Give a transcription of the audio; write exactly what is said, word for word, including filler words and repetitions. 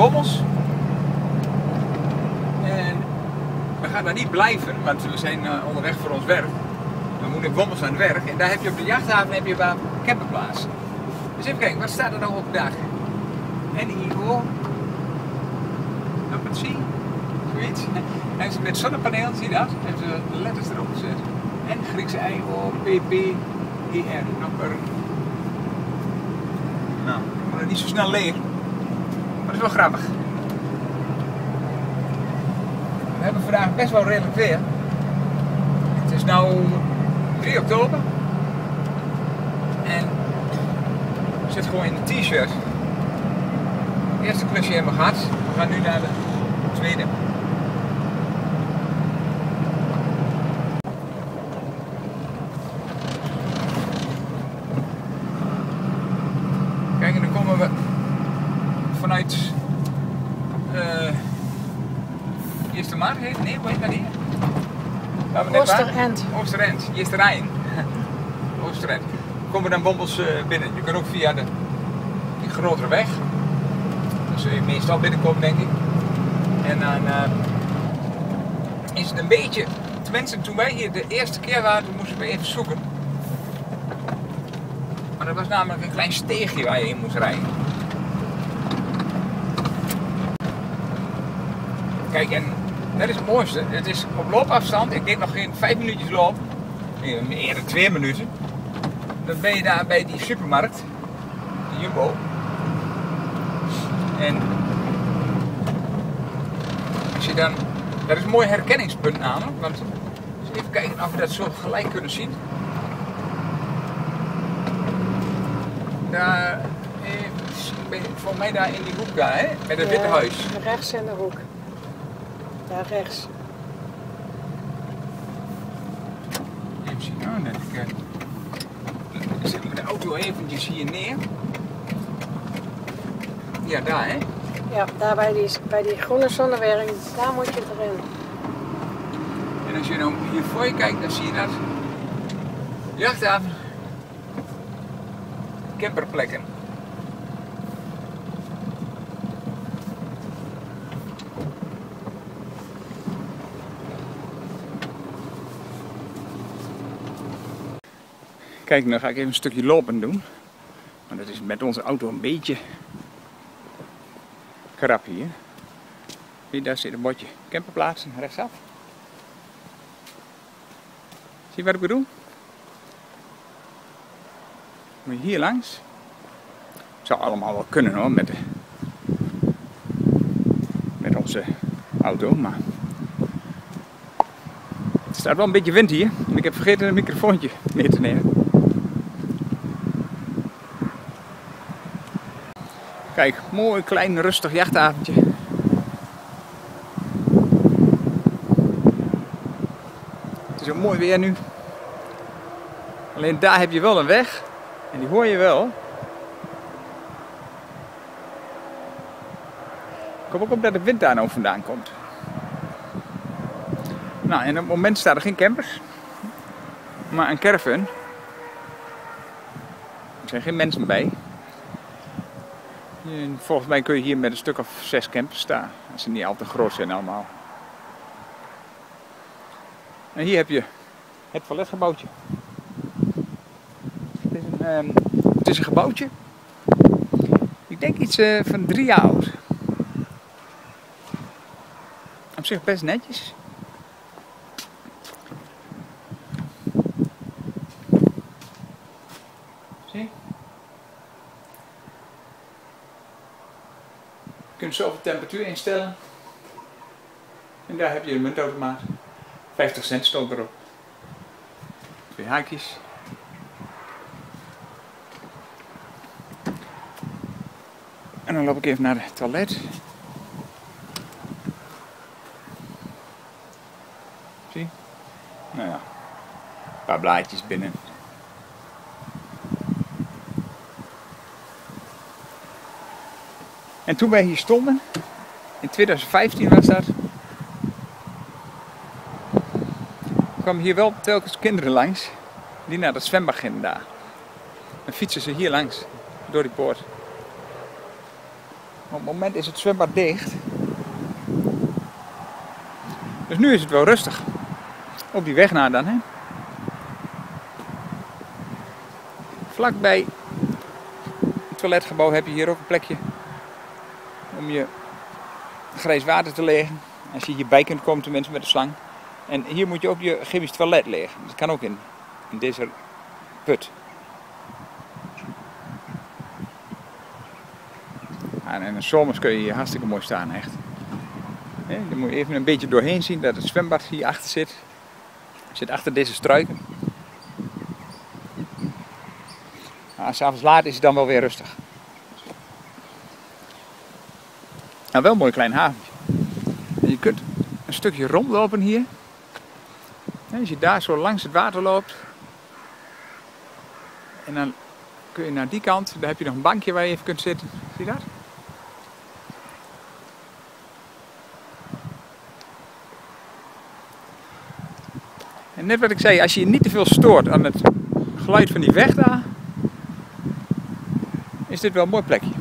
Wommels. En we gaan daar niet blijven, want we zijn onderweg voor ons werk. We moeten in Wommels aan het werk. En daar heb je op de Jachthaven heb je een camperplaats. Dus even kijken, wat staat er nou op de dag? N I O. Up and see. Zoiets. En met zonnepaneel, zie je dat? Hebben ze de letters erop gezet. En Griekse I, O, P, P, E, R. Nou, ik moet het niet zo snel leren. Maar dat is wel grappig. We hebben vandaag best wel redelijk weer. Het is nu drie oktober. En ik zit gewoon in een t-shirt. Het eerste klusje hebben we gehad. We gaan nu naar de tweede. Kijk, en dan komen we vanuit uh, Eerste Maart heet? Nee, hoe heet dat hier? Oosterend. Oosterend, Eerste Rijn. Oosterend. Komen we dan Wommels uh, binnen. Je kunt ook via de die grotere weg. Zul je meestal binnenkomen, denk ik. En dan uh, is het een beetje... Tenminste, toen wij hier de eerste keer waren, toen moesten we even zoeken. Maar dat was namelijk een klein steegje waar je in moest rijden. Kijk, en dat is het mooiste. Het is op loopafstand. Ik denk nog geen vijf minuutjes loop. Eerder twee minuten. Dan ben je daar bij die supermarkt. De Jumbo. En als je dan, dat is een mooi herkenningspunt namelijk, want dus even kijken of we dat zo gelijk kunnen zien. Daar, voor mij daar in die hoek daar, hè? Met het ja, witte huis. Rechts in de hoek. Daar rechts. Even zien, nou, dat ik, uh, zet ik de auto eventjes hier neer. Ja, daar hè? Ja, daar bij die, bij die groene zonnewerking, daar moet je erin. En als je nou hier voor je kijkt, dan zie je dat. Jachthaven. Camperplekken. Kijk, nu ga ik even een stukje lopen doen. Maar dat is met onze auto een beetje... Krap hier. Hier, daar zit een bordje camperplaats rechtsaf. Zie je wat ik bedoel? Moet je hier langs? Zou allemaal wel kunnen hoor, met, de, met onze auto, maar... Het staat wel een beetje wind hier, en ik heb vergeten een microfoontje mee te nemen. Kijk, mooi klein rustig jachtavondje. Het is ook mooi weer nu. Alleen daar heb je wel een weg. En die hoor je wel. Ik hoop ook op dat de wind daar nou vandaan komt. Nou, en op het moment staan er geen campers. Maar een caravan. Er zijn geen mensen bij. En volgens mij kun je hier met een stuk of zes campers staan, als ze niet al te groot zijn allemaal. En hier heb je het toiletgebouwtje. Het is een, um, het is een gebouwtje, ik denk iets uh, van drie jaar oud. Op zich best netjes. Je kunt zoveel temperatuur instellen. En daar heb je een muntautomaat. vijftig cent stond erop. Twee haakjes. En dan loop ik even naar het toilet. Zie? Nou ja. Een paar blaadjes binnen. En toen wij hier stonden, in twintig vijftien was dat, kwamen hier wel telkens kinderen langs die naar het zwembad gingen daar. Dan fietsen ze hier langs, door die poort. Op het moment is het zwembad dicht. Dus nu is het wel rustig. Op die weg naar dan, hè. Vlakbij het toiletgebouw heb je hier ook een plekje om je grijs water te leggen. Als je hierbij kunt komen, tenminste met de slang. En hier moet je ook je chemisch toilet leggen. Dat kan ook in, in deze put. En in de zomers kun je hier hartstikke mooi staan, echt. Dan moet je even een beetje doorheen zien dat het zwembad hier achter zit. Zit achter deze struiken. Maar s'avonds laat is het dan wel weer rustig. Nou, wel een mooi klein haventje. En je kunt een stukje rondlopen hier. En als je daar zo langs het water loopt. En dan kun je naar die kant. Daar heb je nog een bankje waar je even kunt zitten. Zie je dat? En net wat ik zei, als je je niet te veel stoort aan het geluid van die weg daar, is dit wel een mooi plekje.